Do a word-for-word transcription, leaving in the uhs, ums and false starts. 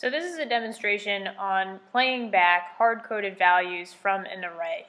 So this is a demonstration on playing back hard-coded values from an array.